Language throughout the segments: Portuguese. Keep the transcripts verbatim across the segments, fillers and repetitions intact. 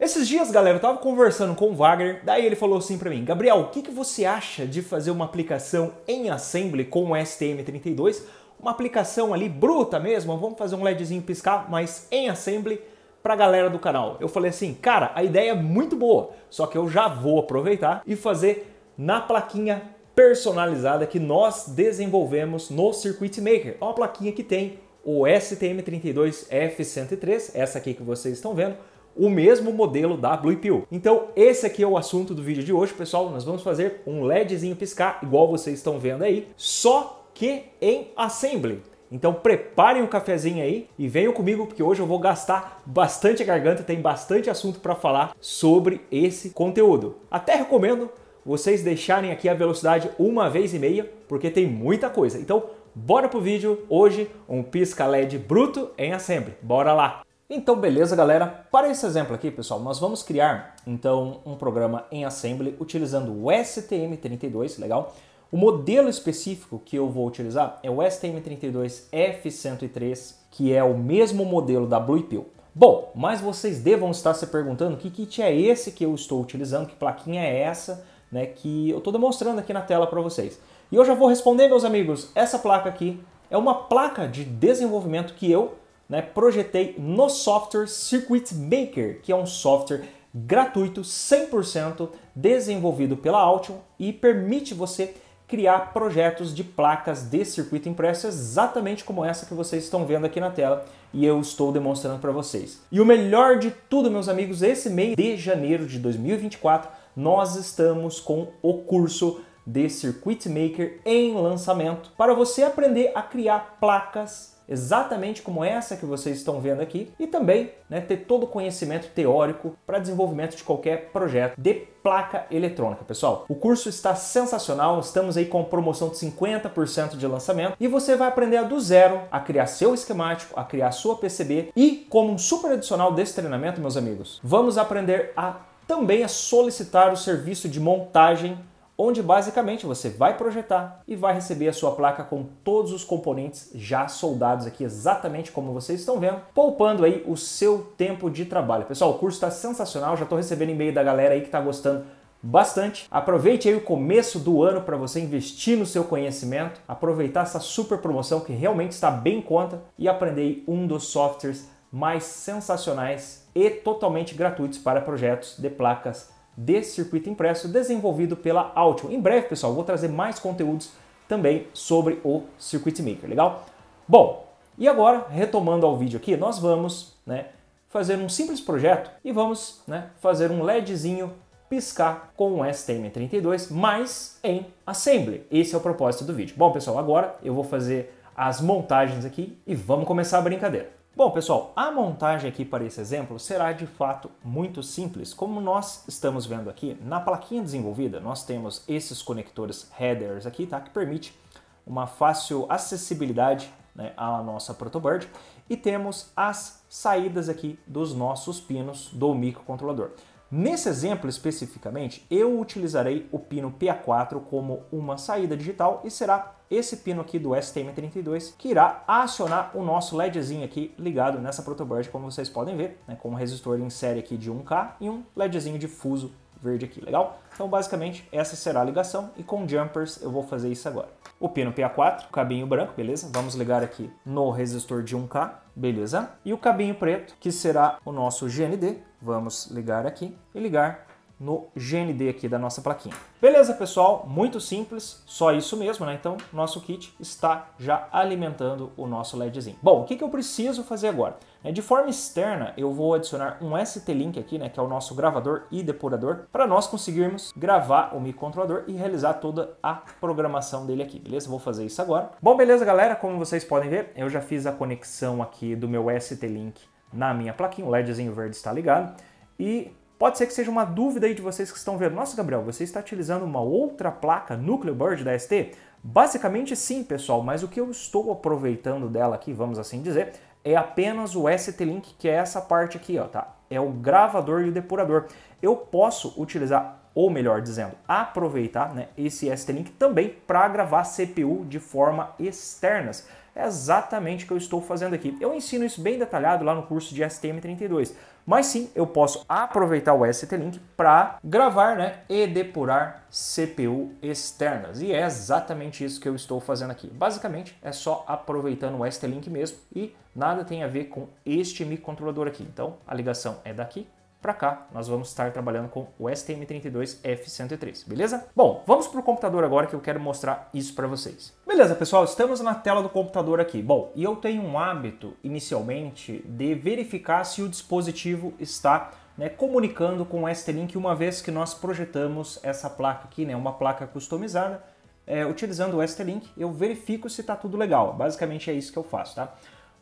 Esses dias, galera, eu tava conversando com o Wagner, daí ele falou assim pra mim: Gabriel, o que, que você acha de fazer uma aplicação em Assembly com o S T M trinta e dois? Uma aplicação ali bruta mesmo, vamos fazer um LEDzinho piscar, mas em Assembly pra galera do canal. Eu falei assim, cara, a ideia é muito boa, só que eu já vou aproveitar e fazer na plaquinha personalizada que nós desenvolvemos no Circuit Maker. É uma plaquinha que tem o S T M trinta e dois F cento e três, essa aqui que vocês estão vendo, o mesmo modelo da Blue Pill. Então esse aqui é o assunto do vídeo de hoje, pessoal. Nós vamos fazer um LEDzinho piscar, igual vocês estão vendo aí, só que em Assembly. Então preparem um cafezinho aí e venham comigo, porque hoje eu vou gastar bastante a garganta, tem bastante assunto para falar sobre esse conteúdo. Até recomendo vocês deixarem aqui a velocidade uma vez e meia, porque tem muita coisa. Então, bora pro vídeo hoje, um pisca L E D bruto em Assembly. Bora lá! Então, beleza, galera? Para esse exemplo aqui, pessoal, nós vamos criar, então, um programa em Assembly utilizando o S T M trinta e dois, legal? O modelo específico que eu vou utilizar é o S T M trinta e dois F cento e três, que é o mesmo modelo da Blue Pill. Bom, mas vocês devam estar se perguntando que kit é esse que eu estou utilizando, que plaquinha é essa, né, que eu estou demonstrando aqui na tela para vocês. E eu já vou responder, meus amigos, essa placa aqui é uma placa de desenvolvimento que eu né, projetei no software Circuit Maker, que é um software gratuito, cem por cento desenvolvido pela Altium e permite você criar projetos de placas de circuito impresso exatamente como essa que vocês estão vendo aqui na tela e eu estou demonstrando para vocês. E o melhor de tudo, meus amigos, esse mês de janeiro de dois mil e vinte e quatro, nós estamos com o curso de Circuit Maker em lançamento para você aprender a criar placas exatamente como essa que vocês estão vendo aqui e também né, ter todo o conhecimento teórico para desenvolvimento de qualquer projeto de placa eletrônica, pessoal. O curso está sensacional, estamos aí com promoção de cinquenta por cento de lançamento e você vai aprender do zero a criar seu esquemático, a criar sua P C B e, como um super adicional desse treinamento, meus amigos, vamos aprender a também a solicitar o serviço de montagem, onde basicamente você vai projetar e vai receber a sua placa com todos os componentes já soldados aqui, exatamente como vocês estão vendo, poupando aí o seu tempo de trabalho. Pessoal, o curso está sensacional, já estou recebendo e-mail da galera aí que está gostando bastante. Aproveite aí o começo do ano para você investir no seu conhecimento, aproveitar essa super promoção que realmente está bem em conta e aprender aí um dos softwares mais sensacionais e totalmente gratuitos para projetos de placas de circuito impresso desenvolvido pela Altium. Em breve, pessoal, vou trazer mais conteúdos também sobre o Circuit Maker, legal? Bom, e agora, retomando ao vídeo aqui, nós vamos né, fazer um simples projeto e vamos né, fazer um LEDzinho piscar com o S T M trinta e dois, mas em Assembly. Esse é o propósito do vídeo. Bom, pessoal, agora eu vou fazer as montagens aqui e vamos começar a brincadeira. Bom, pessoal, a montagem aqui para esse exemplo será de fato muito simples. Como nós estamos vendo aqui, na plaquinha desenvolvida, nós temos esses conectores headers aqui, tá? Que permite uma fácil acessibilidade né, à nossa protoboard. E temos as saídas aqui dos nossos pinos do microcontrolador. Nesse exemplo especificamente, eu utilizarei o pino P A quatro como uma saída digital e será esse pino aqui do S T M trinta e dois que irá acionar o nosso LEDzinho aqui ligado nessa protoboard, como vocês podem ver, né, com um resistor em série aqui de um K e um LEDzinho de fuso verde aqui, legal? Então basicamente essa será a ligação e com jumpers eu vou fazer isso agora. O pino P A quatro, o cabinho branco, beleza? Vamos ligar aqui no resistor de um K, beleza? E o cabinho preto, que será o nosso G N D, vamos ligar aqui e ligar no G N D aqui da nossa plaquinha. Beleza, pessoal? Muito simples, só isso mesmo, né? Então nosso kit está já alimentando o nosso LEDzinho. Bom, o que que eu preciso fazer agora? De forma externa, eu vou adicionar um S T-Link aqui, né? Que é o nosso gravador e depurador, para nós conseguirmos gravar o microcontrolador e realizar toda a programação dele aqui, beleza? Vou fazer isso agora. Bom, beleza, galera? Como vocês podem ver, eu já fiz a conexão aqui do meu S T-Link na minha plaquinha, o LEDzinho verde está ligado e pode ser que seja uma dúvida aí de vocês que estão vendo. Nossa, Gabriel, você está utilizando uma outra placa núcleo board da S T? Basicamente sim, pessoal, mas o que eu estou aproveitando dela aqui, vamos assim dizer, é apenas o S T-Link, que é essa parte aqui, ó, tá? É o gravador e o depurador. Eu posso utilizar, ou melhor dizendo, aproveitar né, esse S T-Link também para gravar C P U de forma externas. É exatamente o que eu estou fazendo aqui. Eu ensino isso bem detalhado lá no curso de S T M trinta e dois. mas sim eu posso aproveitar o S T Link para gravar, né, e depurar C P U externas. E é exatamente isso que eu estou fazendo aqui. Basicamente é só aproveitando o S T Link mesmo e nada tem a ver com este microcontrolador aqui. Então a ligação é daqui para cá, nós vamos estar trabalhando com o S T M trinta e dois F cento e três, beleza? Bom, vamos para o computador agora que eu quero mostrar isso para vocês. Beleza, pessoal, estamos na tela do computador aqui. Bom, e eu tenho um hábito, inicialmente, de verificar se o dispositivo está, né, comunicando com o S T Link, uma vez que nós projetamos essa placa aqui, né, uma placa customizada, é, utilizando o S T Link, eu verifico se está tudo legal. Basicamente é isso que eu faço, tá?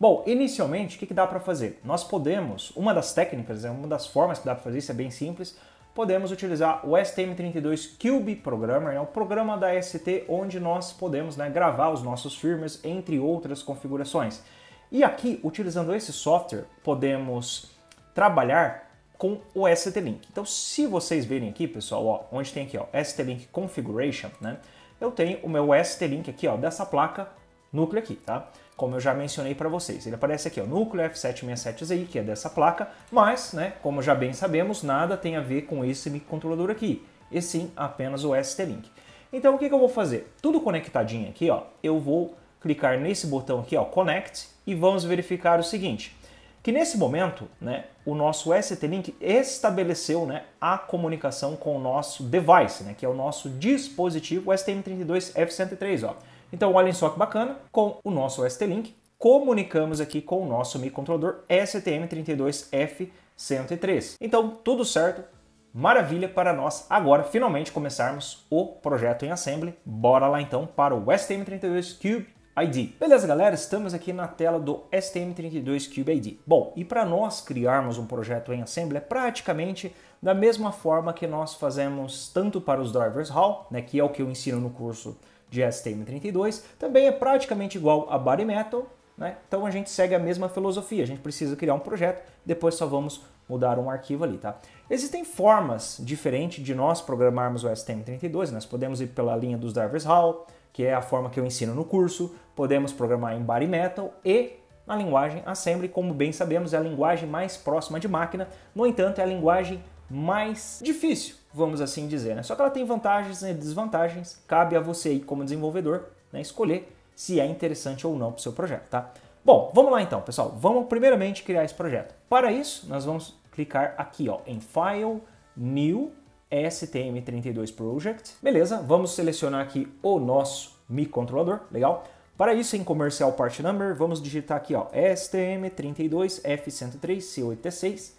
Bom, inicialmente, o que, que dá para fazer? Nós podemos, uma das técnicas, uma das formas que dá para fazer isso é bem simples, podemos utilizar o S T M trinta e dois Cube Programmer, né, o programa da S T, onde nós podemos, né, gravar os nossos firmwares, entre outras configurações. E aqui, utilizando esse software, podemos trabalhar com o S T Link. Então, se vocês verem aqui, pessoal, ó, onde tem aqui, ó, S T Link Configuration, né, eu tenho o meu S T Link aqui, ó, dessa placa núcleo aqui, tá? Como eu já mencionei para vocês, ele aparece aqui, o núcleo F sete seis sete Z I, que é dessa placa, mas, né, como já bem sabemos, nada tem a ver com esse microcontrolador aqui, e sim apenas o S T Link. Então o que, que eu vou fazer? Tudo conectadinho aqui, ó, eu vou clicar nesse botão aqui, ó, Connect, e vamos verificar o seguinte, que nesse momento, né, o nosso S T Link estabeleceu, né, a comunicação com o nosso device, né, que é o nosso dispositivo S T M trinta e dois F cento e três, ó. Então, olhem só que bacana, com o nosso S T Link, comunicamos aqui com o nosso microcontrolador S T M trinta e dois F cento e três. Então, tudo certo, maravilha para nós agora, finalmente, começarmos o projeto em Assembly. Bora lá, então, para o S T M trinta e dois Cube I D. Beleza, galera? Estamos aqui na tela do S T M trinta e dois Cube I D. Bom, e para nós criarmos um projeto em Assembly, é praticamente da mesma forma que nós fazemos tanto para os drivers R A W, né, que é o que eu ensino no curso de S T M trinta e dois, também é praticamente igual a Body Metal, né? Então a gente segue a mesma filosofia, a gente precisa criar um projeto, depois só vamos mudar um arquivo ali, tá? Existem formas diferentes de nós programarmos o S T M trinta e dois, nós podemos ir pela linha dos drivers R A W, que é a forma que eu ensino no curso, podemos programar em Body Metal e na linguagem Assembly, como bem sabemos, é a linguagem mais próxima de máquina, no entanto é a linguagem mais difícil, vamos assim dizer, né? Só que ela tem vantagens e desvantagens, cabe a você aí como desenvolvedor, né, escolher se é interessante ou não para o seu projeto, tá? Bom, vamos lá então, pessoal, vamos primeiramente criar esse projeto. Para isso, nós vamos clicar aqui, ó, em File, New, S T M trinta e dois Project, beleza? Vamos selecionar aqui o nosso microcontrolador, legal? Para isso, em Comercial Part Number, vamos digitar aqui, ó, S T M trinta e dois F cento e três C oito T seis,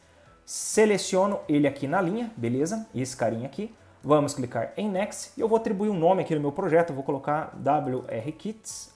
seleciono ele aqui na linha, beleza? Esse carinha aqui. Vamos clicar em Next e eu vou atribuir um nome aqui no meu projeto, eu vou colocar WRKits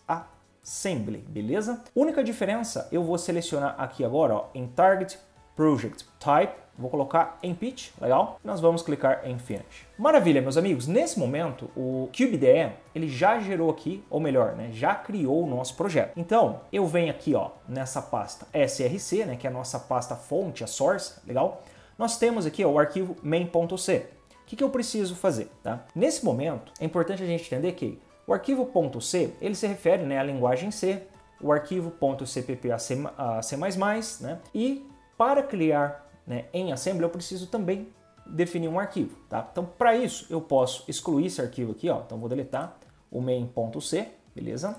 Assembly, beleza? Única diferença, eu vou selecionar aqui agora, ó, em Target Project Type, vou colocar em Pitch, legal? Nós vamos clicar em Finish. Maravilha, meus amigos, nesse momento o CubeIDE, ele já gerou aqui, ou melhor, né, já criou o nosso projeto. Então, eu venho aqui, ó, nessa pasta S R C, né, que é a nossa pasta fonte, a source, legal? Nós temos aqui, ó, o arquivo main ponto c. O que, que eu preciso fazer, tá? Nesse momento, é importante a gente entender que o arquivo .c, ele se refere, né, à linguagem C, o arquivo .cpp a C, a C mais mais, né, e para criar, né, em Assembly, eu preciso também definir um arquivo, tá? Então, para isso, eu posso excluir esse arquivo aqui, ó. Então, vou deletar o main ponto c, beleza?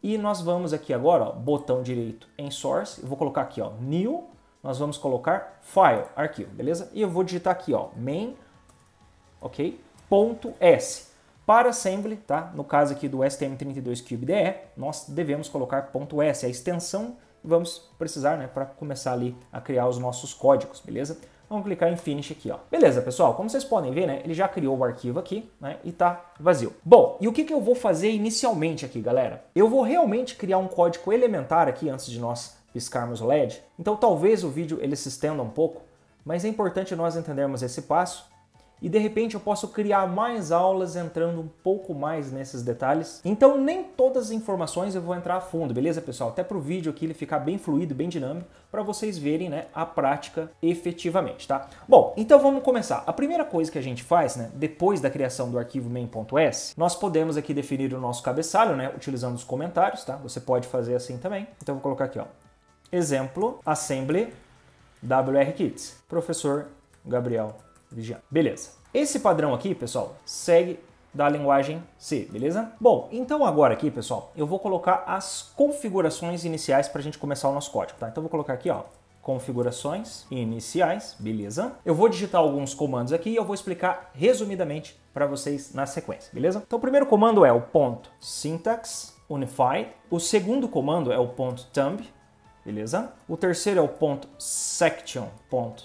E nós vamos aqui agora, ó, botão direito em Source, eu vou colocar aqui, ó, New, nós vamos colocar File, arquivo, beleza? E eu vou digitar aqui, ó, main, ok, ponto S. Para Assembly, tá? No caso aqui do S T M trinta e dois CubeIDE, nós devemos colocar ponto S, a extensão vamos precisar, né, para começar ali a criar os nossos códigos, beleza? Vamos clicar em Finish aqui, ó. Beleza, pessoal, como vocês podem ver, né, ele já criou o arquivo aqui, né, e tá vazio. Bom, e o que, que eu vou fazer inicialmente aqui, galera? Eu vou realmente criar um código elementar aqui antes de nós piscarmos o L E D, então talvez o vídeo ele se estenda um pouco, mas é importante nós entendermos esse passo, e de repente eu posso criar mais aulas entrando um pouco mais nesses detalhes. Então nem todas as informações eu vou entrar a fundo, beleza, pessoal? Até para o vídeo aqui ele ficar bem fluido, bem dinâmico, para vocês verem, né, a prática efetivamente, tá? Bom, então vamos começar. A primeira coisa que a gente faz, né, depois da criação do arquivo main ponto s, nós podemos aqui definir o nosso cabeçalho, né, utilizando os comentários, tá? Você pode fazer assim também. Então eu vou colocar aqui, ó, exemplo, assembly, WRKits. Professor Gabriel Vigiano. Beleza. Esse padrão aqui, pessoal, segue da linguagem C, beleza? Bom, então agora aqui, pessoal, eu vou colocar as configurações iniciais para a gente começar o nosso código, tá? Então eu vou colocar aqui, ó, configurações iniciais, beleza? Eu vou digitar alguns comandos aqui e eu vou explicar resumidamente para vocês na sequência, beleza? Então o primeiro comando é o ponto .syntax unified, o segundo comando é o ponto .thumb, beleza? O terceiro é o ponto .section ponto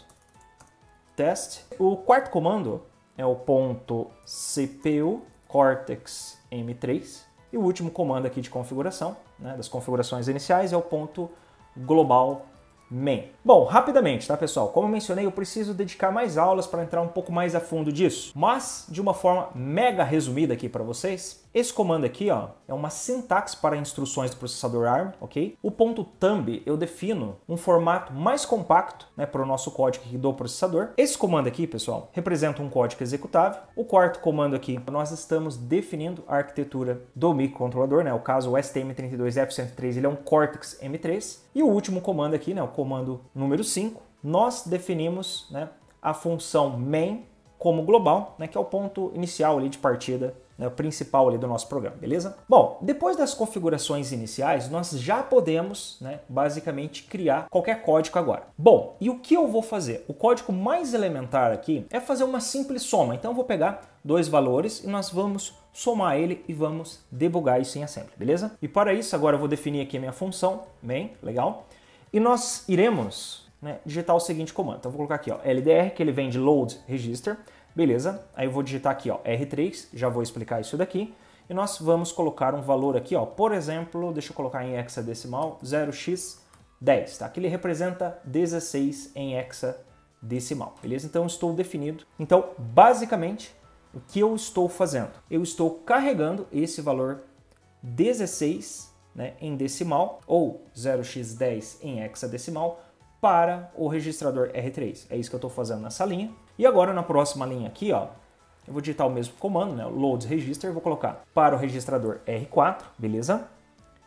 .test, o quarto comando é o ponto C P U Cortex M três. E o último comando aqui de configuração, né, das configurações iniciais, é o ponto global main. Bom, rapidamente, tá, pessoal? Como eu mencionei, eu preciso dedicar mais aulas para entrar um pouco mais a fundo disso. Mas, de uma forma mega resumida aqui para vocês, esse comando aqui, ó, é uma sintaxe para instruções do processador ARM, ok? O ponto thumb, eu defino um formato mais compacto, né, para o nosso código aqui do processador. Esse comando aqui, pessoal, representa um código executável. O quarto comando aqui, nós estamos definindo a arquitetura do microcontrolador, né? O caso, o S T M trinta e dois F cento e três, ele é um Cortex M três. E o último comando aqui, né, o comando número cinco, nós definimos, né, a função main como global, né, que é o ponto inicial ali de partida, né, o principal ali do nosso programa, beleza? Bom, depois das configurações iniciais, nós já podemos, né, basicamente criar qualquer código agora. Bom, e o que eu vou fazer? O código mais elementar aqui é fazer uma simples soma. Então eu vou pegar dois valores e nós vamos somar ele e vamos debugar isso em assembly, beleza? E para isso, agora eu vou definir aqui a minha função main, legal? E nós iremos, né, digitar o seguinte comando. Então eu vou colocar aqui, ó, L D R, que ele vem de load register, beleza? Aí eu vou digitar aqui, ó, R três, já vou explicar isso daqui. E nós vamos colocar um valor aqui, ó, por exemplo, deixa eu colocar em hexadecimal, zero x dez, tá? Que ele representa dezesseis em hexadecimal, beleza? Então eu estou definido. Então, basicamente, o que eu estou fazendo? Eu estou carregando esse valor dezesseis, né, em decimal, ou zero x dez em hexadecimal, para o registrador R três. É isso que eu estou fazendo nessa linha. E agora, na próxima linha aqui, ó, eu vou digitar o mesmo comando, né, load register, vou colocar para o registrador R quatro, beleza?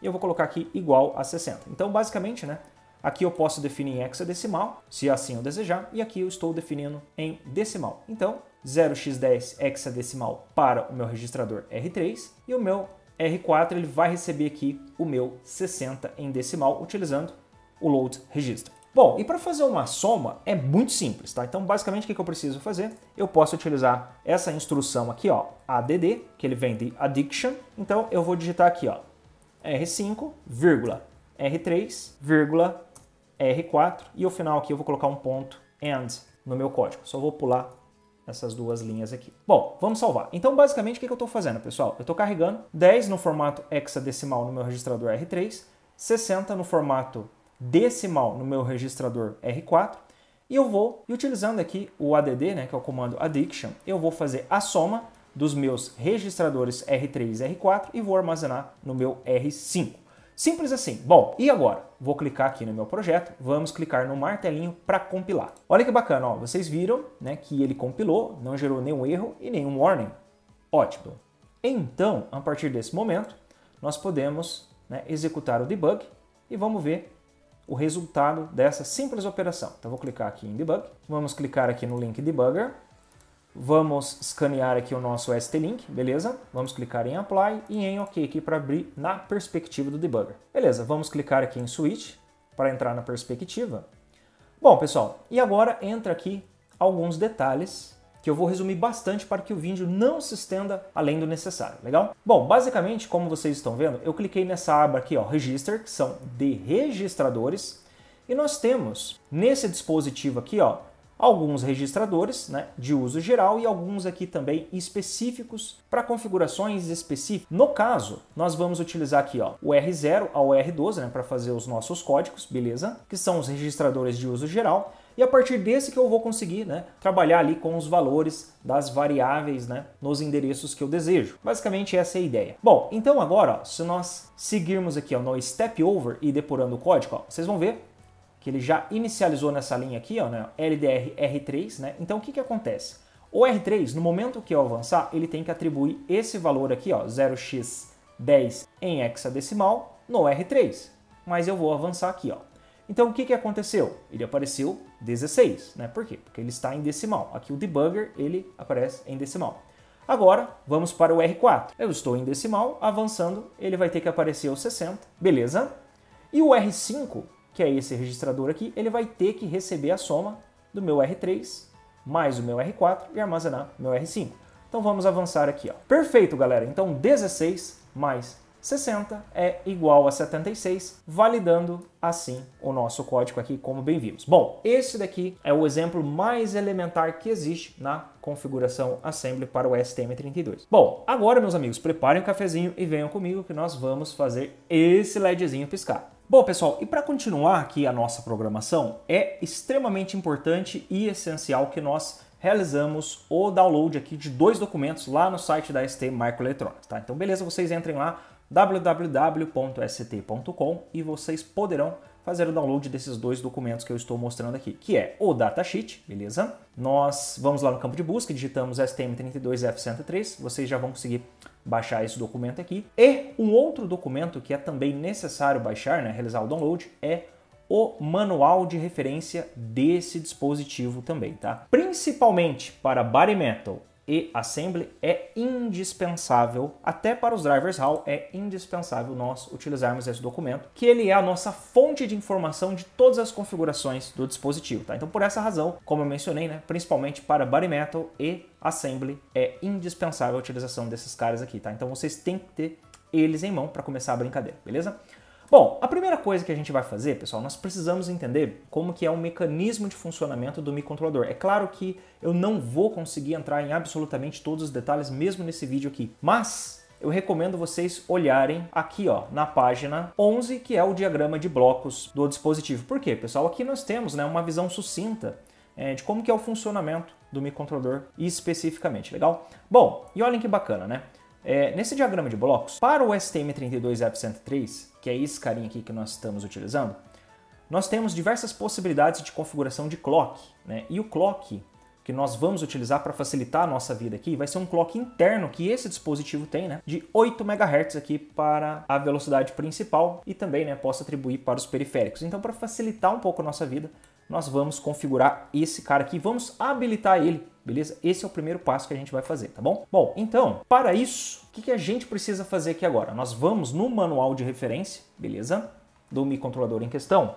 E eu vou colocar aqui igual a sessenta. Então, basicamente, né, aqui eu posso definir em hexadecimal, se assim eu desejar, e aqui eu estou definindo em decimal. Então, zero x dez hexadecimal para o meu registrador R três e o meu R quatro, ele vai receber aqui o meu sessenta em decimal, utilizando o load register. Bom, e para fazer uma soma é muito simples, tá? Então, basicamente, o que eu preciso fazer? Eu posso utilizar essa instrução aqui, ó, add, que ele vem de addiction. Então, eu vou digitar aqui, ó, R cinco, vírgula, R três, vírgula, R quatro, e o final aqui eu vou colocar um ponto and no meu código. Só vou pular essas duas linhas aqui. Bom, vamos salvar. Então, basicamente, o que eu estou fazendo, pessoal? Eu estou carregando dez no formato hexadecimal no meu registrador R três, sessenta no formato decimal no meu registrador R quatro, e eu vou, e utilizando aqui o add, né, que é o comando addiction, eu vou fazer a soma dos meus registradores R três e R quatro e vou armazenar no meu R cinco. Simples assim. Bom, e agora? Vou clicar aqui no meu projeto, vamos clicar no martelinho para compilar. Olha que bacana, ó, vocês viram, né, que ele compilou, não gerou nenhum erro e nenhum warning. Ótimo. Então, a partir desse momento, nós podemos, né, executar o debug e vamos ver o resultado dessa simples operação. Então, vou clicar aqui em debug, vamos clicar aqui no link debugger, vamos escanear aqui o nosso S T Link, beleza? Vamos clicar em Apply e em OK aqui para abrir na perspectiva do debugger. Beleza, vamos clicar aqui em Switch para entrar na perspectiva. Bom, pessoal, e agora entra aqui alguns detalhes que eu vou resumir bastante para que o vídeo não se estenda além do necessário, legal? Bom, basicamente, como vocês estão vendo, eu cliquei nessa aba aqui, ó, Register, que são de registradores, e nós temos nesse dispositivo aqui, ó, alguns registradores, né, de uso geral e alguns aqui também específicos para configurações específicas. No caso, nós vamos utilizar aqui, ó, o R zero ao R doze, né, para fazer os nossos códigos, beleza? Que são os registradores de uso geral. E a partir desse que eu vou conseguir, né, trabalhar ali com os valores das variáveis, né, nos endereços que eu desejo. Basicamente essa é a ideia. Bom, então agora, ó, se nós seguirmos aqui, ó, no step over e depurando o código, ó, vocês vão ver que ele já inicializou nessa linha aqui, ó, né, L D R R três, né? Então o que que acontece? O R três, no momento que eu avançar, ele tem que atribuir esse valor aqui, ó, zero x dez em hexadecimal no R três. Mas eu vou avançar aqui, ó. Então o que, que aconteceu? Ele apareceu dezesseis, né? Por quê? Porque ele está em decimal. Aqui o debugger, ele aparece em decimal. Agora, vamos para o R quatro. Eu estou em decimal, avançando, ele vai ter que aparecer o sessenta, beleza? E o R cinco, que é esse registrador aqui, ele vai ter que receber a soma do meu R três, mais o meu R quatro e armazenar meu R cinco. Então vamos avançar aqui, ó. Perfeito, galera. Então dezesseis mais sessenta é igual a setenta e seis, validando assim o nosso código aqui, como bem vimos. Bom, esse daqui é o exemplo mais elementar que existe na configuração Assembly para o S T M trinta e dois. Bom, agora, meus amigos, preparem o cafezinho e venham comigo que nós vamos fazer esse LEDzinho piscar. Bom, pessoal, e para continuar aqui a nossa programação, é extremamente importante e essencial que nós realizamos o download aqui de dois documentos lá no site da S T Microelectronics, tá? Então, beleza, vocês entrem lá, w w w ponto s t ponto com, e vocês poderão fazer o download desses dois documentos que eu estou mostrando aqui, que é o datasheet, beleza? Nós vamos lá no campo de busca, digitamos S T M trinta e dois F cento e três, vocês já vão conseguir baixar esse documento aqui. E um outro documento que é também necessário baixar, né, realizar o download, é o manual de referência desse dispositivo também, tá? Principalmente para Bare Metal e Assembly é indispensável, até para os drivers R A W é indispensável nós utilizarmos esse documento, que ele é a nossa fonte de informação de todas as configurações do dispositivo, tá? Então por essa razão, como eu mencionei, né, principalmente para Bare Metal e Assembly é indispensável a utilização desses caras aqui, tá? Então vocês têm que ter eles em mão para começar a brincadeira, beleza? Bom, a primeira coisa que a gente vai fazer, pessoal, nós precisamos entender como que é o mecanismo de funcionamento do microcontrolador. É claro que eu não vou conseguir entrar em absolutamente todos os detalhes mesmo nesse vídeo aqui, mas eu recomendo vocês olharem aqui, ó, na página onze, que é o diagrama de blocos do dispositivo. Por quê, pessoal? Aqui nós temos, né, uma visão sucinta é, de como que é o funcionamento do microcontrolador especificamente, legal? Bom, e olhem que bacana, né? É, nesse diagrama de blocos, para o S T M trinta e dois F cento e três, que é esse carinha aqui que nós estamos utilizando, nós temos diversas possibilidades de configuração de clock, né? E o clock que nós vamos utilizar para facilitar a nossa vida aqui vai ser um clock interno que esse dispositivo tem, né, de oito megahertz aqui para a velocidade principal e também, né, posso atribuir para os periféricos. Então, para facilitar um pouco a nossa vida, nós vamos configurar esse cara aqui, vamos habilitar ele, beleza? Esse é o primeiro passo que a gente vai fazer, tá bom? Bom, então, para isso, o que a gente precisa fazer aqui agora? Nós vamos no manual de referência, beleza? Do microcontrolador em questão,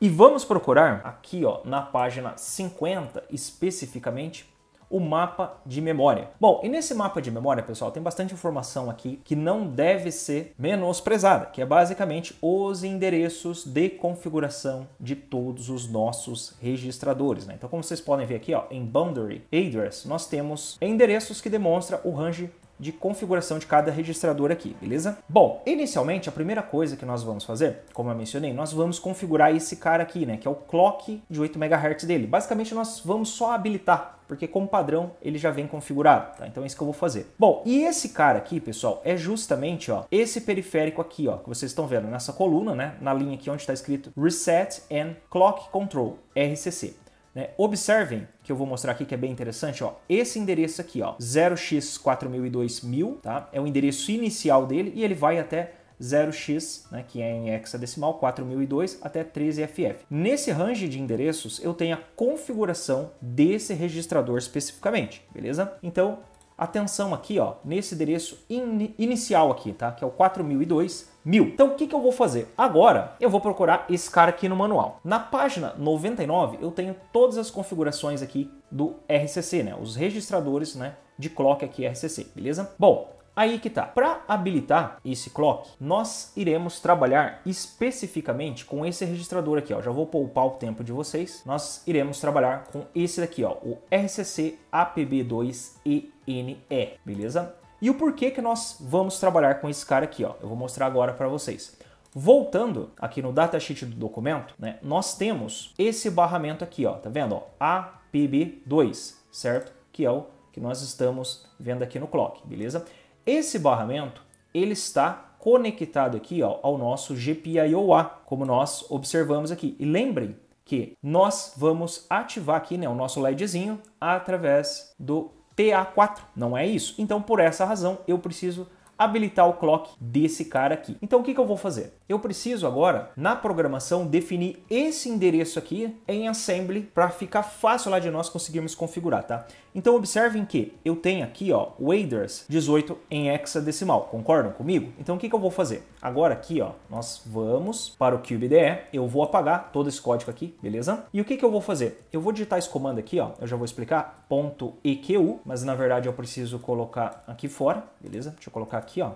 e vamos procurar aqui, ó, na página cinquenta, especificamente, o mapa de memória. Bom, e nesse mapa de memória, pessoal, tem bastante informação aqui que não deve ser menosprezada, que é basicamente os endereços de configuração de todos os nossos registradores, né? Então, como vocês podem ver aqui, ó, em Boundary Address, nós temos endereços que demonstram o range de configuração de cada registrador aqui, beleza? Bom, inicialmente, a primeira coisa que nós vamos fazer, como eu mencionei, nós vamos configurar esse cara aqui, né, que é o clock de oito megahertz dele. Basicamente, nós vamos só habilitar, porque como padrão ele já vem configurado, tá? Então é isso que eu vou fazer. Bom, e esse cara aqui, pessoal, é justamente, ó, esse periférico aqui, ó, que vocês estão vendo nessa coluna, né, na linha aqui onde está escrito Reset and Clock Control, R C C. Né? Observem que eu vou mostrar aqui que é bem interessante, ó, esse endereço aqui, ó, zero x quatro mil e dois mil, tá? É o endereço inicial dele e ele vai até zero x, né, que é em hexadecimal, quatro mil e dois até treze F F. Nesse range de endereços eu tenho a configuração desse registrador especificamente, beleza? Então, atenção aqui, ó, nesse endereço in inicial aqui, tá? Que é o quatro mil e dois mil. Então, o que, que eu vou fazer? Agora, eu vou procurar esse cara aqui no manual. Na página noventa e nove, eu tenho todas as configurações aqui do R C C, né? Os registradores, né, de clock aqui R C C, beleza? Bom, aí que tá. Para habilitar esse clock, nós iremos trabalhar especificamente com esse registrador aqui, ó. Já vou poupar o tempo de vocês. Nós iremos trabalhar com esse daqui, ó, o R C C A P B dois E N R, beleza? E o porquê que nós vamos trabalhar com esse cara aqui, ó. Eu vou mostrar agora para vocês. Voltando aqui no datasheet do documento, né, nós temos esse barramento aqui, ó, tá vendo? Ó, A P B dois, certo? Que é o que nós estamos vendo aqui no clock, beleza? Esse barramento, ele está conectado aqui, ó, ao nosso G P I O A, como nós observamos aqui. E lembrem que nós vamos ativar aqui, né, o nosso LEDzinho através do P A quatro, não é isso? Então, por essa razão, eu preciso habilitar o clock desse cara aqui. Então, o que, que eu vou fazer? Eu preciso agora, na programação, definir esse endereço aqui em assembly para ficar fácil lá de nós conseguirmos configurar, tá? Então observem que eu tenho aqui, ó, o headers dezoito em hexadecimal, concordam comigo? Então o que que eu vou fazer? Agora aqui, ó, nós vamos para o CubeIDE, eu vou apagar todo esse código aqui, beleza? E o que que eu vou fazer? Eu vou digitar esse comando aqui, ó, eu já vou explicar, .equ, mas na verdade eu preciso colocar aqui fora, beleza? Deixa eu colocar aqui, ó,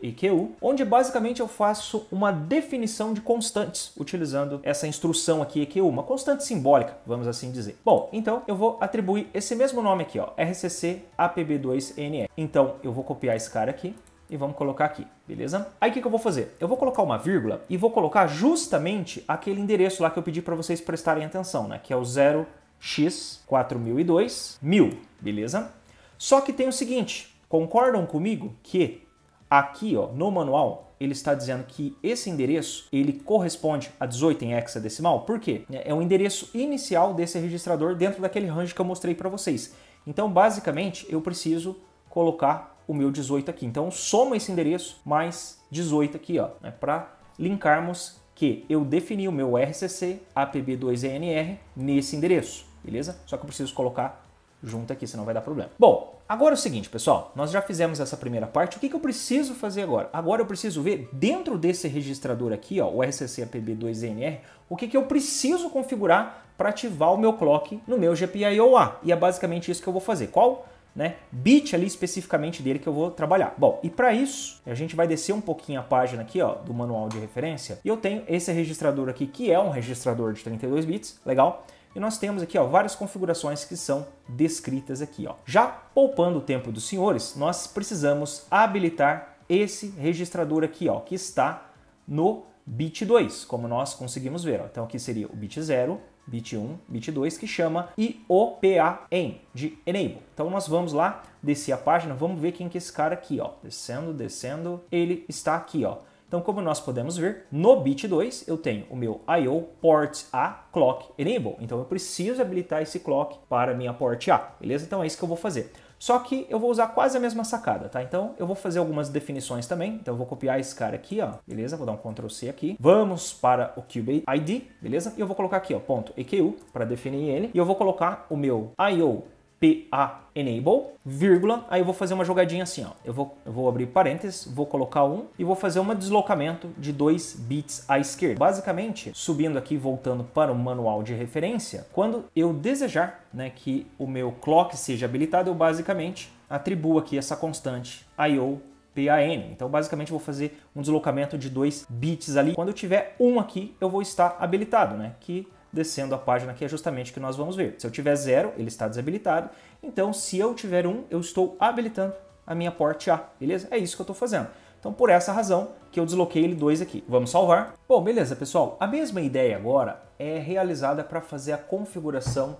.equ, onde basicamente eu faço uma definição de constantes, utilizando essa instrução aqui, equ, uma constante simbólica, vamos assim dizer. Bom, então eu vou atribuir esse mesmo nome aqui, ó, R C C A P B dois E N R. Então eu vou copiar esse cara aqui e vamos colocar aqui, beleza? Aí o que que eu vou fazer? Eu vou colocar uma vírgula e vou colocar justamente aquele endereço lá que eu pedi para vocês prestarem atenção, né? Que é o zero x quatro mil e dois mil, beleza? Só que tem o seguinte, concordam comigo que aqui, ó, no manual, ele está dizendo que esse endereço, ele corresponde a dezoito em hexadecimal. Por quê? É o endereço inicial desse registrador dentro daquele range que eu mostrei para vocês. Então, basicamente, eu preciso colocar o meu dezoito aqui. Então, soma esse endereço mais dezoito aqui, ó, né, para linkarmos que eu defini o meu R C C A P B dois E N R nesse endereço, beleza? Só que eu preciso colocar junto aqui, senão vai dar problema. Bom, agora é o seguinte, pessoal, nós já fizemos essa primeira parte, o que que eu preciso fazer agora? Agora eu preciso ver dentro desse registrador aqui, ó, o R C C A P B dois E N R, o que que eu preciso configurar para ativar o meu clock no meu G P I O A, e é basicamente isso que eu vou fazer. Qual? Né, bit ali especificamente dele que eu vou trabalhar. Bom, e para isso, a gente vai descer um pouquinho a página aqui, ó, do manual de referência, e eu tenho esse registrador aqui, que é um registrador de trinta e dois bits, legal? E nós temos aqui, ó, várias configurações que são descritas aqui, ó. Já poupando o tempo dos senhores, nós precisamos habilitar esse registrador aqui, ó, que está no bit dois, como nós conseguimos ver, ó. Então aqui seria o bit zero, bit um, bit dois, que chama I O P A E N, de Enable. Então nós vamos lá, descer a página, vamos ver quem que é esse cara aqui, ó. Descendo, descendo, ele está aqui, ó. Então, como nós podemos ver, no bit dois eu tenho o meu I O port A clock enable. Então, eu preciso habilitar esse clock para a minha port A, beleza? Então, é isso que eu vou fazer. Só que eu vou usar quase a mesma sacada, tá? Então, eu vou fazer algumas definições também. Então, eu vou copiar esse cara aqui, ó, beleza? Vou dar um Ctrl C aqui. Vamos para o CubeID, beleza? E eu vou colocar aqui, ó, .equ para definir ele. E eu vou colocar o meu I O P A enable, vírgula, aí eu vou fazer uma jogadinha assim, ó, eu vou, eu vou abrir parênteses, vou colocar um e vou fazer um deslocamento de dois bits à esquerda. Basicamente, subindo aqui, voltando para o manual de referência, quando eu desejar, né, que o meu clock seja habilitado, eu basicamente atribuo aqui essa constante I O P A N. Então, basicamente, eu vou fazer um deslocamento de dois bits ali. Quando eu tiver um aqui, eu vou estar habilitado, né, que descendo a página aqui é justamente o que nós vamos ver. Se eu tiver zero, ele está desabilitado. Então, se eu tiver um, eu estou habilitando a minha port A, beleza? É isso que eu estou fazendo. Então, por essa razão que eu desloquei ele dois aqui. Vamos salvar. Bom, beleza, pessoal. A mesma ideia agora é realizada para fazer a configuração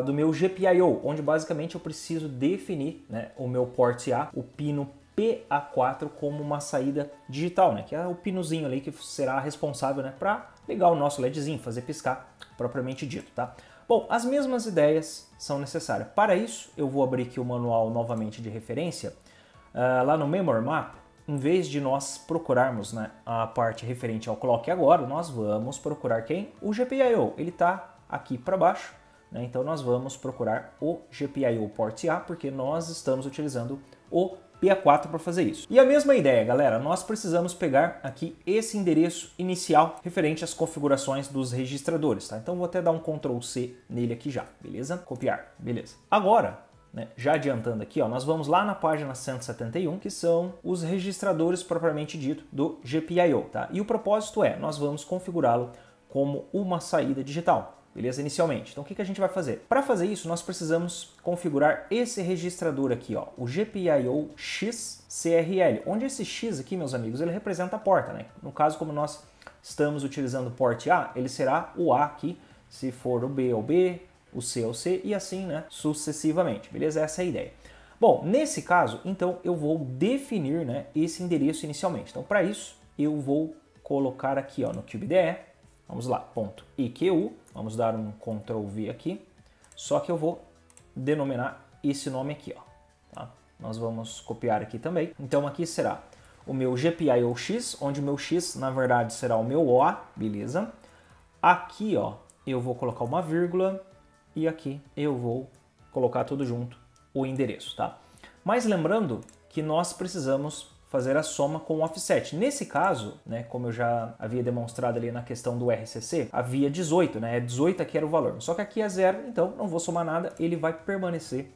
uh, do meu G P I O, onde basicamente eu preciso definir, né, o meu port A, o pino P A quatro, como uma saída digital, né? Que é o pinozinho ali que será responsável, né, para ligar o nosso LEDzinho, fazer piscar, propriamente dito, tá? Bom, as mesmas ideias são necessárias. Para isso, eu vou abrir aqui o manual novamente de referência. Uh, lá no Memory Map, em vez de nós procurarmos, né, a parte referente ao clock agora, nós vamos procurar quem? O G P I O. Ele está aqui para baixo, né? Então nós vamos procurar o G P I O port A, porque nós estamos utilizando o P A quatro para fazer isso. E a mesma ideia, galera, nós precisamos pegar aqui esse endereço inicial referente às configurações dos registradores, tá? Então vou até dar um Ctrl C nele aqui já, beleza? Copiar, beleza. Agora, né, já adiantando aqui, ó, nós vamos lá na página cento e setenta e um, que são os registradores propriamente dito do G P I O, tá? E o propósito é, nós vamos configurá-lo como uma saída digital, beleza? Inicialmente. Então o que que a gente vai fazer? Para fazer isso, nós precisamos configurar esse registrador aqui, ó, o G P I O X C R L, onde esse X aqui, meus amigos, ele representa a porta, né? No caso, como nós estamos utilizando o port A, ele será o A aqui, se for o B é o B, o C é o C e assim, né, sucessivamente, beleza? Essa é a ideia. Bom, nesse caso, então eu vou definir, né, esse endereço inicialmente. Então para isso, eu vou colocar aqui, ó, no CubeIDE, vamos lá, ponto .equ, vamos dar um Ctrl V aqui, só que eu vou denominar esse nome aqui, ó, tá? Nós vamos copiar aqui também, então aqui será o meu G P I O X, onde o meu X, na verdade, será o meu O, beleza? Aqui, ó, eu vou colocar uma vírgula e aqui eu vou colocar tudo junto o endereço, tá? Mas lembrando que nós precisamos fazer a soma com o offset. Nesse caso, né, como eu já havia demonstrado ali na questão do R C C, havia dezoito, né? dezoito aqui era o valor. Só que aqui é zero, então não vou somar nada, ele vai permanecer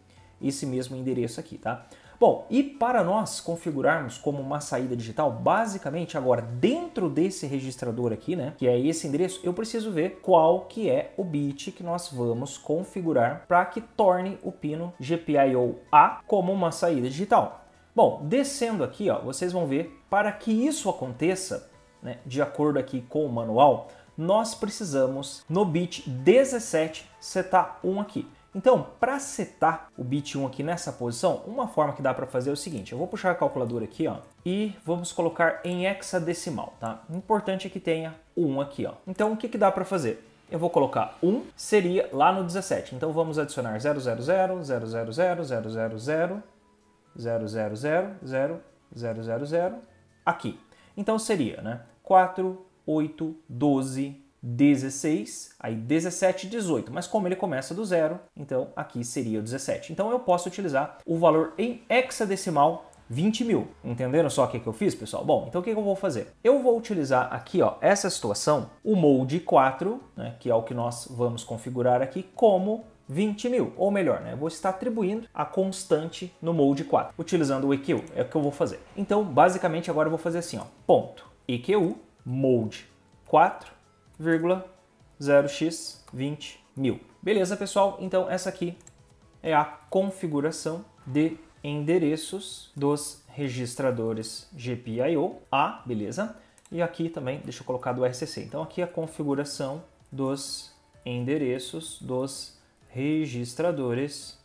esse mesmo endereço aqui, tá? Bom, e para nós configurarmos como uma saída digital, basicamente agora dentro desse registrador aqui, né, que é esse endereço, eu preciso ver qual que é o bit que nós vamos configurar para que torne o pino G P I O A como uma saída digital. Bom, descendo aqui, ó, vocês vão ver, para que isso aconteça, né, de acordo aqui com o manual, nós precisamos no bit dezessete setar um aqui. Então, para setar o bit um aqui nessa posição, uma forma que dá para fazer é o seguinte, eu vou puxar a calculadora aqui, ó, e vamos colocar em hexadecimal, tá? O importante é que tenha um aqui, ó. Então, o que que dá para fazer? Eu vou colocar um, seria lá no dezessete. Então, vamos adicionar zero zero zero zero zero zero zero zero zero zero zero zero zero zero zero zero aqui. Então, seria, né, quatro, oito, doze, dezesseis, aí dezessete, dezoito, mas como ele começa do zero, então aqui seria o dezessete. Então eu posso utilizar o valor em hexadecimal vinte mil. Entenderam só o que, que eu fiz, pessoal? Bom, então o que, que eu vou fazer? Eu vou utilizar aqui, ó, essa situação, o mode quatro, né, que é o que nós vamos configurar aqui, como vinte mil, ou melhor, né, eu vou estar atribuindo a constante no mode quatro, utilizando o E Q, é o que eu vou fazer. Então, basicamente, agora eu vou fazer assim, ó, ponto, E Q U, mode quatro, zero x vinte mil. Beleza, pessoal? Então, essa aqui é a configuração de endereços dos registradores G P I O A, beleza? E aqui também, deixa eu colocar do R C C. Então, aqui é a configuração dos endereços dos registradores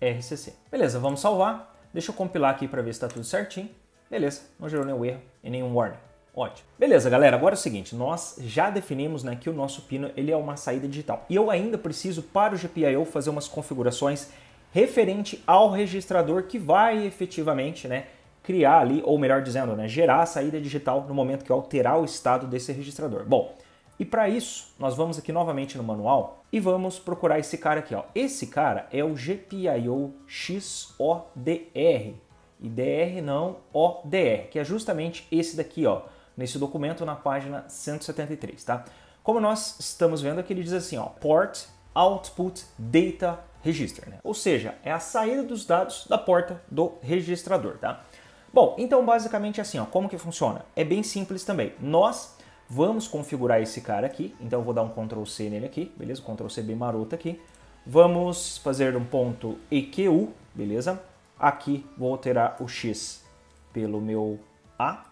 R C C. Beleza, vamos salvar. Deixa eu compilar aqui para ver se está tudo certinho. Beleza, não gerou nenhum erro e nenhum warning. Ótimo. Beleza, galera, agora é o seguinte, nós já definimos, né, que o nosso pino ele é uma saída digital. E eu ainda preciso, para o G P I O, fazer umas configurações referente ao registrador que vai efetivamente, né, criar ali, ou melhor dizendo, né, gerar a saída digital no momento que eu alterar o estado desse registrador. Bom, e para isso, nós vamos aqui novamente no manual e vamos procurar esse cara aqui, ó. Esse cara é o G P I O X O D R, e D R não, O D R, que é justamente esse daqui, ó, nesse documento na página cento e setenta e três, tá? Como nós estamos vendo aqui, ele diz assim, ó, Port Output Data Register, né? Ou seja, é a saída dos dados da porta do registrador, tá? Bom, então basicamente assim, ó, como que funciona? É bem simples também. Nós vamos configurar esse cara aqui, então eu vou dar um control C nele aqui, beleza? control C bem maroto aqui. Vamos fazer um ponto E Q U, beleza? Aqui vou alterar o X pelo meu A.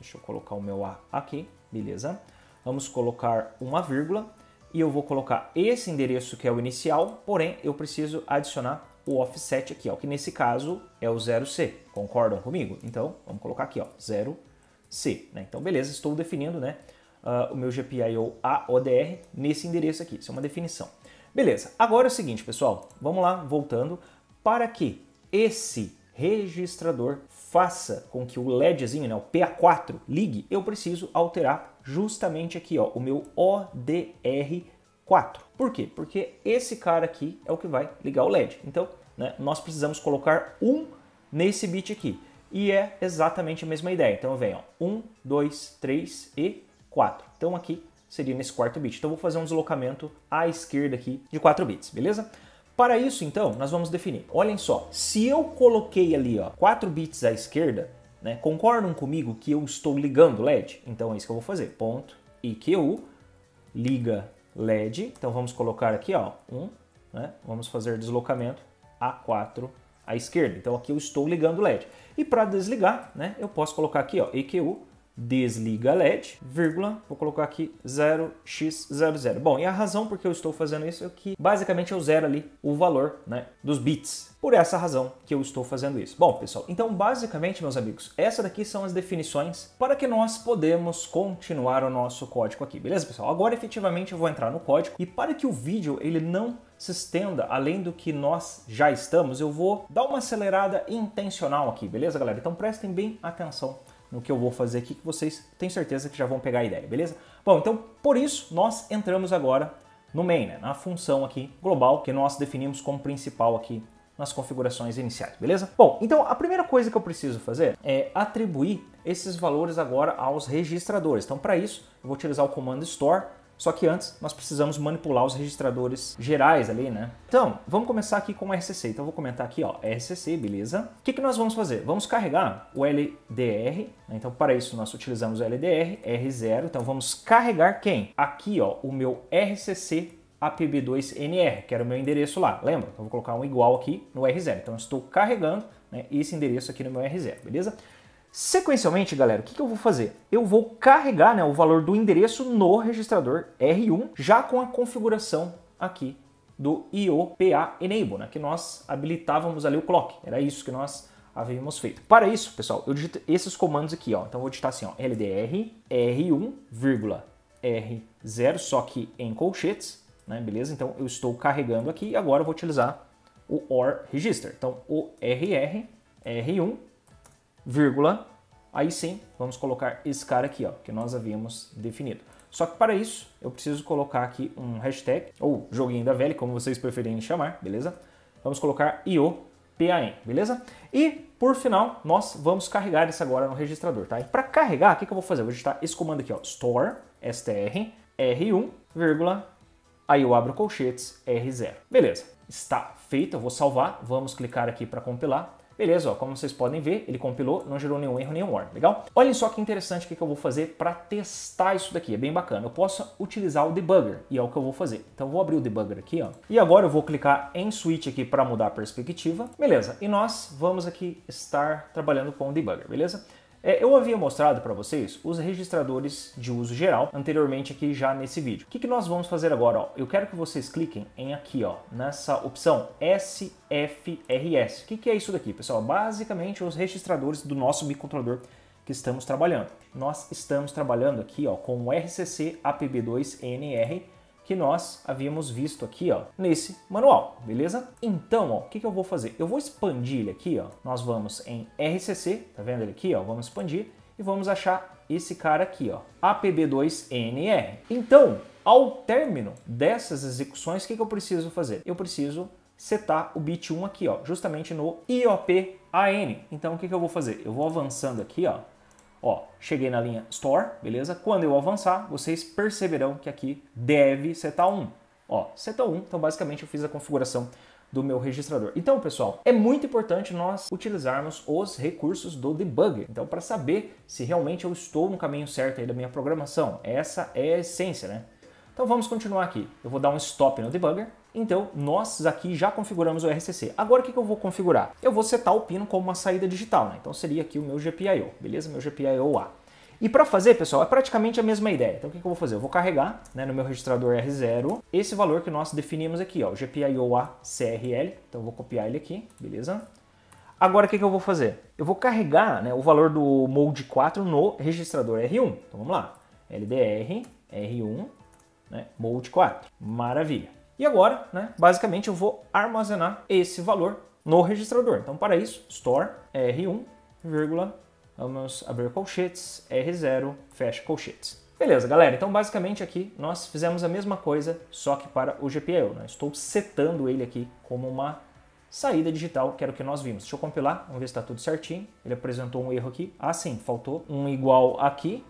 Deixa eu colocar o meu A aqui, beleza? Vamos colocar uma vírgula e eu vou colocar esse endereço que é o inicial, porém eu preciso adicionar o offset aqui, ó, que nesse caso é o zero C, concordam comigo? Então, vamos colocar aqui, ó, zero C, né? Então, beleza, estou definindo, né, uh, o meu G P I O A O D R nesse endereço aqui, isso é uma definição. Beleza, agora é o seguinte, pessoal, vamos lá, voltando, para que esse registrador faça com que o LEDzinho, né, o P A quatro, ligue, eu preciso alterar justamente aqui, ó, o meu O D R quatro. Por quê? Porque esse cara aqui é o que vai ligar o L E D. Então, né, nós precisamos colocar um nesse bit aqui. E é exatamente a mesma ideia. Então, vem, ó, um, dois, três e quatro. Então, aqui seria nesse quarto bit. Então, eu vou fazer um deslocamento à esquerda aqui de quatro bits, beleza? Para isso, então, nós vamos definir. Olhem só, se eu coloquei ali, ó, quatro bits à esquerda, né, concordam comigo que eu estou ligando L E D? Então é isso que eu vou fazer. Ponto I Q U, liga L E D. Então vamos colocar aqui, ó, um, né, vamos fazer deslocamento A quatro à esquerda. Então aqui eu estou ligando L E D. E para desligar, né, eu posso colocar aqui, ó, E Q U, desliga L E D, vírgula, vou colocar aqui zero x zero zero. Bom, e a razão por que eu estou fazendo isso é que basicamente eu zero ali o valor, né, dos bits. Por essa razão que eu estou fazendo isso. Bom, pessoal, então basicamente, meus amigos, essa daqui são as definições para que nós podemos continuar o nosso código aqui, beleza, pessoal? Agora, efetivamente, eu vou entrar no código e para que o vídeo ele não se estenda além do que nós já estamos, eu vou dar uma acelerada intencional aqui, beleza, galera? Então prestem bem atenção no que eu vou fazer aqui, que vocês têm certeza que já vão pegar a ideia, beleza? Bom, então por isso nós entramos agora no main, né, na função aqui global que nós definimos como principal aqui nas configurações iniciais, beleza? Bom, então a primeira coisa que eu preciso fazer é atribuir esses valores agora aos registradores. Então para isso eu vou utilizar o comando store, só que antes nós precisamos manipular os registradores gerais ali, né? Então, vamos começar aqui com o R C C. Então, eu vou comentar aqui, ó, R C C, beleza? O que que nós vamos fazer? Vamos carregar o L D R, né? Então, para isso, nós utilizamos o L D R, R zero. Então, vamos carregar quem? Aqui, ó, o meu R C C A P B dois E N R, que era o meu endereço lá, lembra? Então, eu vou colocar um igual aqui no R zero. Então, eu estou carregando, né, esse endereço aqui no meu R zero, beleza? Sequencialmente, galera, o que que eu vou fazer? Eu vou carregar, né, o valor do endereço no registrador R um, já com a configuração aqui do I O P A Enable, né, que nós habilitávamos ali o clock. Era isso que nós havíamos feito. Para isso, pessoal, eu digito esses comandos aqui, ó. Então eu vou digitar assim, ó, L D R R um, R zero, só que em colchetes, né, beleza? Então eu estou carregando aqui e agora eu vou utilizar o O R Register. Então o R R, R um, vírgula, aí sim, vamos colocar esse cara aqui, ó, que nós havíamos definido. Só que para isso, eu preciso colocar aqui um hashtag, ou joguinho da velha, como vocês preferirem chamar, beleza? Vamos colocar I O P A E N, beleza? E, por final, nós vamos carregar isso agora no registrador, tá? E para carregar, o que que eu vou fazer? Eu vou digitar esse comando aqui, ó, store, str, r um, vírgula, aí eu abro colchetes, r zero. Beleza, está feito, eu vou salvar, vamos clicar aqui para compilar. Beleza, ó, como vocês podem ver, ele compilou, não gerou nenhum erro, nenhum warning, legal? Olhem só que interessante o que eu vou fazer para testar isso daqui, é bem bacana. Eu posso utilizar o debugger, e é o que eu vou fazer. Então eu vou abrir o debugger aqui, ó. E agora eu vou clicar em switch aqui para mudar a perspectiva. Beleza, e nós vamos aqui estar trabalhando com o debugger, beleza? É, eu havia mostrado para vocês os registradores de uso geral anteriormente aqui já nesse vídeo. O que que nós vamos fazer agora? Ó? Eu quero que vocês cliquem em aqui, ó, nessa opção S F R S. O que que é isso daqui, pessoal? Basicamente, os registradores do nosso microcontrolador que estamos trabalhando. Nós estamos trabalhando aqui, ó, com o R C C A P B dois E N R que nós havíamos visto aqui, ó, nesse manual, beleza? Então, ó, o que que eu vou fazer? Eu vou expandir ele aqui, ó. Nós vamos em R C C, tá vendo ele aqui, ó? Vamos expandir e vamos achar esse cara aqui, ó, A P B dois E N R. Então, ao término dessas execuções, o que que eu preciso fazer? Eu preciso setar o bit um aqui, ó, justamente no I O P A N. Então, o que que eu vou fazer? Eu vou avançando aqui, ó. Ó, cheguei na linha store, beleza? Quando eu avançar, vocês perceberão que aqui deve setar um. Ó, setou um, então basicamente eu fiz a configuração do meu registrador. Então, pessoal, é muito importante nós utilizarmos os recursos do debugger. Então, para saber se realmente eu estou no caminho certo aí da minha programação. Essa é a essência, né? Então, vamos continuar aqui. Eu vou dar um stop no debugger. Então, nós aqui já configuramos o R C C. Agora, o que que eu vou configurar? Eu vou setar o pino como uma saída digital, né? Então, seria aqui o meu G P I O, beleza? Meu G P I O A. E para fazer, pessoal, é praticamente a mesma ideia. Então, o que que eu vou fazer? Eu vou carregar, né, no meu registrador R zero esse valor que nós definimos aqui, ó, o G P I O A C R L. Então, eu vou copiar ele aqui, beleza? Agora, o que que eu vou fazer? Eu vou carregar, né, o valor do mode quatro no registrador R um. Então, vamos lá. L D R, R um, né, mode quatro. Maravilha. E agora, né, basicamente, eu vou armazenar esse valor no registrador. Então, para isso, store R um, vírgula, vamos abrir colchetes, R zero, fecha colchetes. Beleza, galera. Então, basicamente, aqui nós fizemos a mesma coisa, só que para o G P I O. Né? Estou setando ele aqui como uma saída digital, que era o que nós vimos. Deixa eu compilar, vamos ver se está tudo certinho. Ele apresentou um erro aqui. Ah, sim, faltou um igual aqui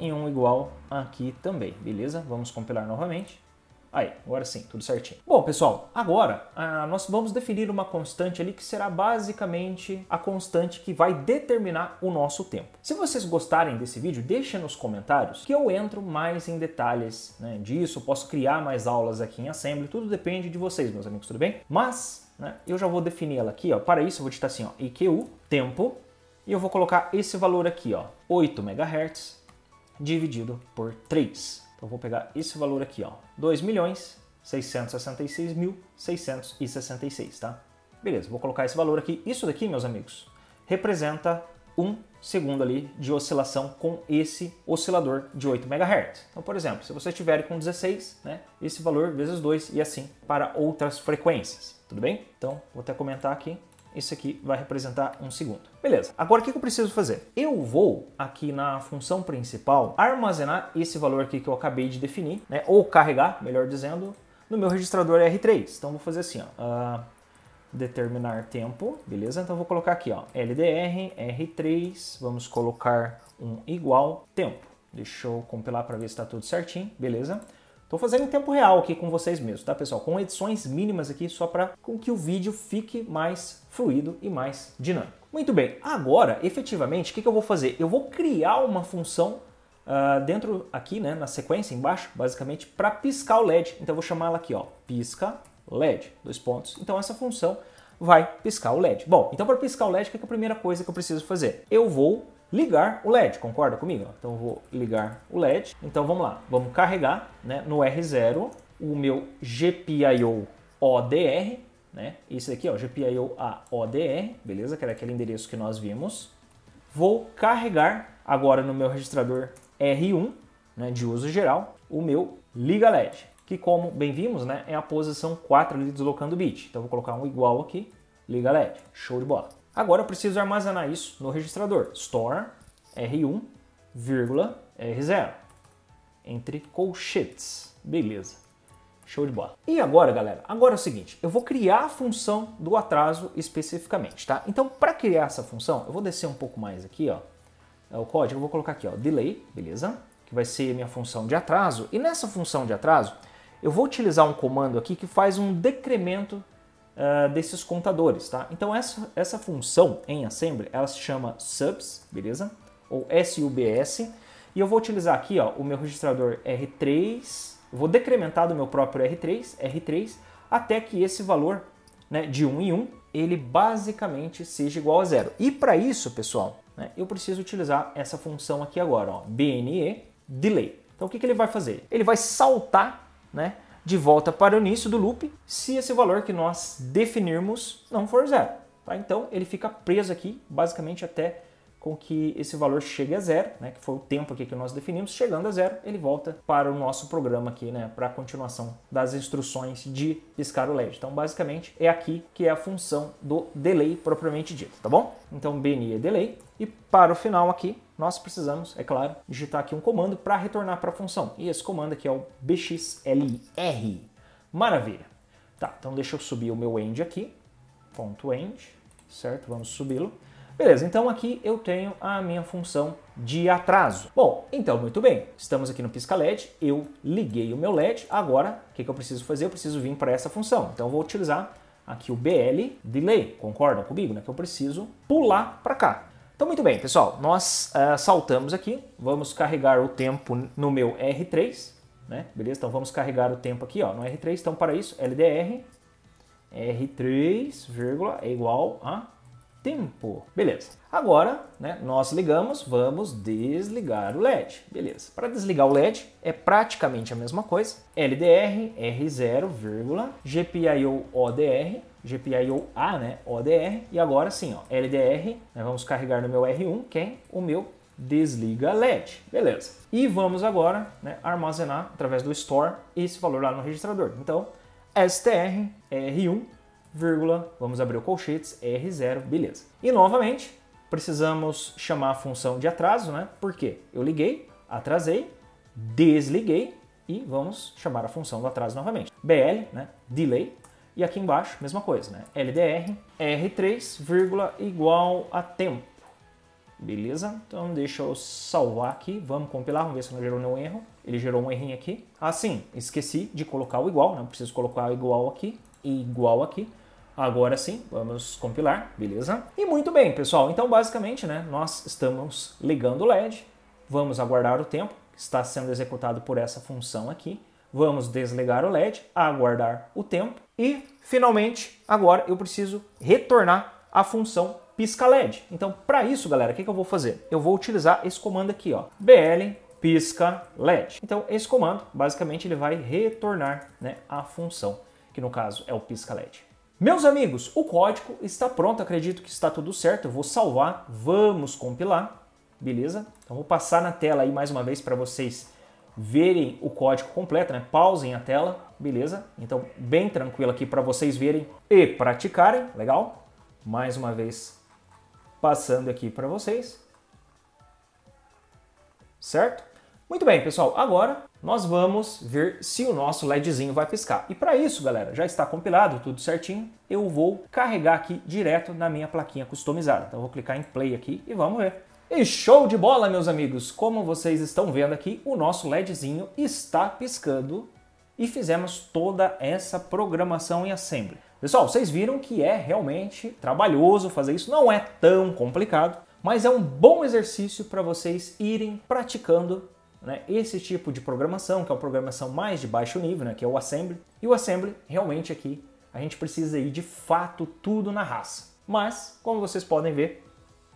e um igual aqui também. Beleza? Vamos compilar novamente. Aí, agora sim, tudo certinho. Bom, pessoal, agora ah, nós vamos definir uma constante ali que será basicamente a constante que vai determinar o nosso tempo. Se vocês gostarem desse vídeo, deixem nos comentários que eu entro mais em detalhes, né, disso, posso criar mais aulas aqui em Assembly, tudo depende de vocês, meus amigos, tudo bem? Mas, né, eu já vou definir ela aqui, ó. Para isso eu vou digitar assim, ó, I Q U, tempo, e eu vou colocar esse valor aqui, ó, oito megahertz dividido por três. Então, eu vou pegar esse valor aqui, ó, dois milhões seiscentos e sessenta e seis mil seiscentos e sessenta e seis, tá? Beleza, vou colocar esse valor aqui. Isso daqui, meus amigos, representa um segundo ali de oscilação com esse oscilador de oito megahertz. Então, por exemplo, se você estiver com dezesseis, né, esse valor vezes dois e assim para outras frequências, tudo bem? Então, vou até comentar aqui, isso aqui vai representar um segundo. Beleza, agora o que eu preciso fazer? Eu vou aqui na função principal armazenar esse valor aqui que eu acabei de definir, né, ou carregar, melhor dizendo, no meu registrador R três. Então vou fazer assim, ó, uh, determinar tempo, beleza? Então vou colocar aqui, ó, L D R, R três, vamos colocar um igual tempo. Deixa eu compilar para ver se está tudo certinho, beleza? Estou fazendo em tempo real aqui com vocês mesmos, tá, pessoal? Com edições mínimas aqui, só para com que o vídeo fique mais fluido e mais dinâmico. Muito bem, agora, efetivamente, o que, que eu vou fazer? Eu vou criar uma função uh, dentro aqui, né, na sequência, embaixo, basicamente, para piscar o L E D. Então eu vou chamar ela aqui, ó, pisca L E D, dois pontos. Então essa função vai piscar o L E D. Bom, então para piscar o L E D, o que, que é a primeira coisa que eu preciso fazer? Eu vou ligar o L E D, concorda comigo? Então eu vou ligar o L E D, então vamos lá, vamos carregar, né, no R zero o meu G P I O O D R, né, esse daqui, ó, G P I O A O D R, beleza, que era aquele endereço que nós vimos. Vou carregar agora no meu registrador R um, né, de uso geral, o meu liga L E D, que como bem vimos, né, é a posição quatro ali deslocando o bit, então vou colocar um igual aqui, liga L E D, show de bola. Agora eu preciso armazenar isso no registrador, store R um, R zero, entre colchetes, beleza, show de bola. E agora, galera, agora é o seguinte, eu vou criar a função do atraso especificamente, tá? Então, para criar essa função, eu vou descer um pouco mais aqui, ó, o código, eu vou colocar aqui, ó, delay, beleza? Que vai ser a minha função de atraso, e nessa função de atraso, eu vou utilizar um comando aqui que faz um decremento Uh, desses contadores, tá? Então essa, essa função em assembly, ela se chama subs, beleza? Ou subs, e eu vou utilizar aqui, ó, o meu registrador R três, eu vou decrementar do meu próprio R três, R três, até que esse valor, né, de um em um, ele basicamente seja igual a zero. E para isso, pessoal, né, eu preciso utilizar essa função aqui agora, ó, bne delay. Então o que, que ele vai fazer? Ele vai saltar, né, de volta para o início do loop, se esse valor que nós definirmos não for zero. Tá? Então ele fica preso aqui, basicamente até com que esse valor chegue a zero, né, que foi o tempo aqui que nós definimos, chegando a zero, ele volta para o nosso programa aqui, né, para a continuação das instruções de piscar o L E D. Então basicamente é aqui que é a função do delay propriamente dita, tá bom? Então bne delay, e para o final aqui, nós precisamos, é claro, digitar aqui um comando para retornar para a função. E esse comando aqui é o bxlir. Maravilha! Tá, então deixa eu subir o meu end aqui. Ponto end, certo? Vamos subi-lo. Beleza, então aqui eu tenho a minha função de atraso. Bom, então muito bem. Estamos aqui no pisca L E D, eu liguei o meu L E D. Agora, o que, que eu preciso fazer? Eu preciso vir para essa função. Então eu vou utilizar aqui o bl delay. Concordam comigo, né? Que eu preciso pular para cá. Então, muito bem, pessoal, nós uh, saltamos aqui, vamos carregar o tempo no meu R três, né? Beleza? Então, vamos carregar o tempo aqui, ó, no R três. Então, para isso, L D R, R três, vírgula, é igual a tempo. Beleza. Agora, né, nós ligamos, vamos desligar o L E D. Beleza. Para desligar o L E D, é praticamente a mesma coisa. L D R, R zero, vírgula, G P I O O D R, G P I O A, né, O D R, e agora sim, ó, L D R, né, vamos carregar no meu R um, quem? O meu desliga L E D, beleza. E vamos agora, né, armazenar através do store esse valor lá no registrador. Então, str R um, vírgula, vamos abrir o colchetes, R zero, beleza. E novamente, precisamos chamar a função de atraso, né, porque eu liguei, atrasei, desliguei, e vamos chamar a função do atraso novamente. B L, né, delay. E aqui embaixo, mesma coisa, né? L D R, R três, vírgula, igual a tempo. Beleza? Então deixa eu salvar aqui. Vamos compilar, vamos ver se não gerou nenhum erro. Ele gerou um errinho aqui. Ah, sim, esqueci de colocar o igual, né? Preciso colocar o igual aqui e igual aqui. Agora sim, vamos compilar, beleza? E muito bem, pessoal. Então, basicamente, né? Nós estamos ligando o L E D. Vamos aguardar o tempo que está sendo executado por essa função aqui. Vamos desligar o L E D, aguardar o tempo e, finalmente, agora eu preciso retornar a função pisca L E D. Então, para isso, galera, o que, que eu vou fazer? Eu vou utilizar esse comando aqui, ó, bl pisca L E D. Então, esse comando, basicamente, ele vai retornar, né, a função, que no caso é o pisca L E D. Meus amigos, o código está pronto, acredito que está tudo certo. Eu vou salvar, vamos compilar, beleza? Então, vou passar na tela aí mais uma vez para vocês verem o código completo, né? Pausem a tela, beleza? Então, bem tranquilo aqui para vocês verem e praticarem, legal? mais uma vez passando aqui para vocês, certo? Muito bem, pessoal, agora nós vamos ver se o nosso LEDzinho vai piscar. E para isso, galera, já está compilado tudo certinho, eu vou carregar aqui direto na minha plaquinha customizada. Então eu vou clicar em play aqui e vamos ver. E show de bola, meus amigos! Como vocês estão vendo aqui, o nosso LEDzinho está piscando e fizemos toda essa programação em Assembly. Pessoal, vocês viram que é realmente trabalhoso fazer isso, não é tão complicado, mas é um bom exercício para vocês irem praticando, né, esse tipo de programação, que é uma programação mais de baixo nível, né, que é o Assembly. E o Assembly, realmente aqui, a gente precisa ir de fato tudo na raça. Mas, como vocês podem ver,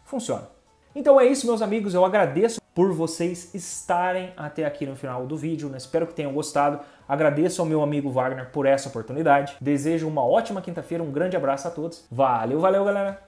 funciona. Então é isso, meus amigos, eu agradeço por vocês estarem até aqui no final do vídeo, né? Espero que tenham gostado, agradeço ao meu amigo Wagner por essa oportunidade, desejo uma ótima quinta-feira, um grande abraço a todos, valeu, valeu, galera!